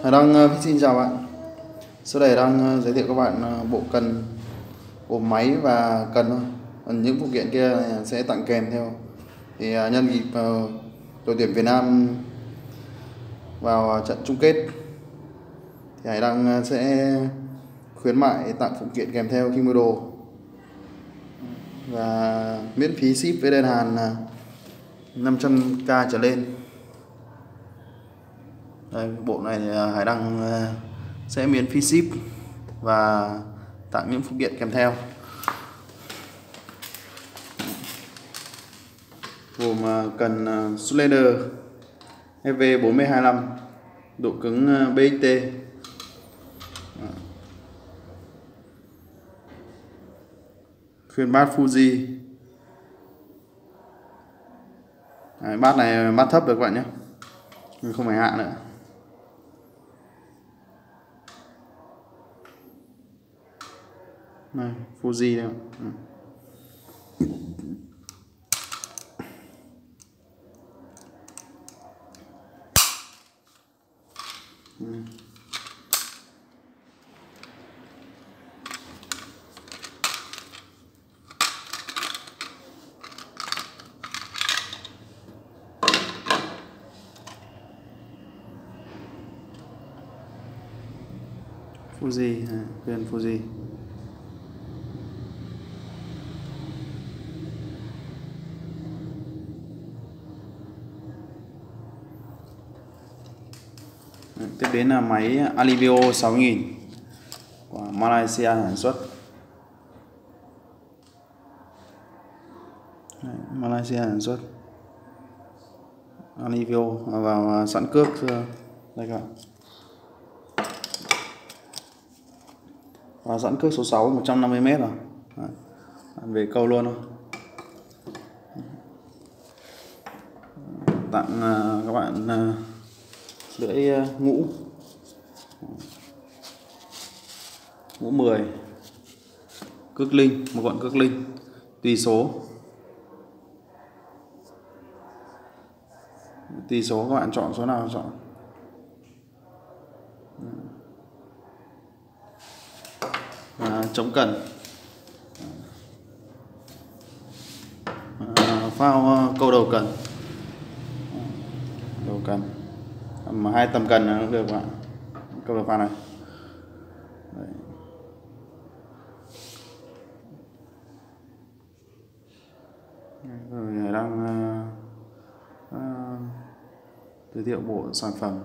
Hải Đăng xin chào bạn. Sau đây đang giới thiệu các bạn bộ cần, bộ máy và cần thôi. Còn những phụ kiện kia sẽ tặng kèm theo. Thì nhân dịp đội tuyển Việt Nam vào trận chung kết thì Hải Đăng sẽ khuyến mại tặng phụ kiện kèm theo khi mua đồ và miễn phí ship với đơn hàng 500k trở lên. Đây, bộ này Hải Đăng sẽ miễn phí ship và tặng những phụ kiện kèm theo, gồm cần Slender FV425, độ cứng BXT, khuyên bát Fuji. Đấy, bát này bát thấp được các bạn nhé, nhưng không phải hạ nữa. Này, Fuji đây. Fuji, quyền Fuji. Tiếp đến là máy Alivio 6000 của Malaysia sản xuất. Đấy, Malaysia sản xuất Alivio vào sẵn cước đây các bạn. Và dẫn cước số 6 150m rồi. Đấy, về câu luôn thôi. Tặng các bạn lưỡi ngũ 10, cước linh, một gọn cước linh tùy số. Tùy số các bạn chọn số nào chọn. Chống cần phao câu đầu cần, mà hai tầm cần nó được ạ. Câu đầu phao này. Đấy. Rồi đang giới thiệu bộ sản phẩm,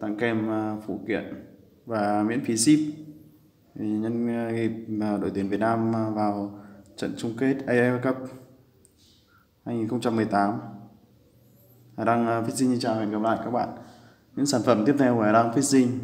tặng kèm phụ kiện và miễn phí ship. Nhân dịp đội tuyển Việt Nam vào trận chung kết AFF Cup 2018. Đang Fishing xin chào và hẹn gặp lại các bạn. Những sản phẩm tiếp theo của Đang Fishing.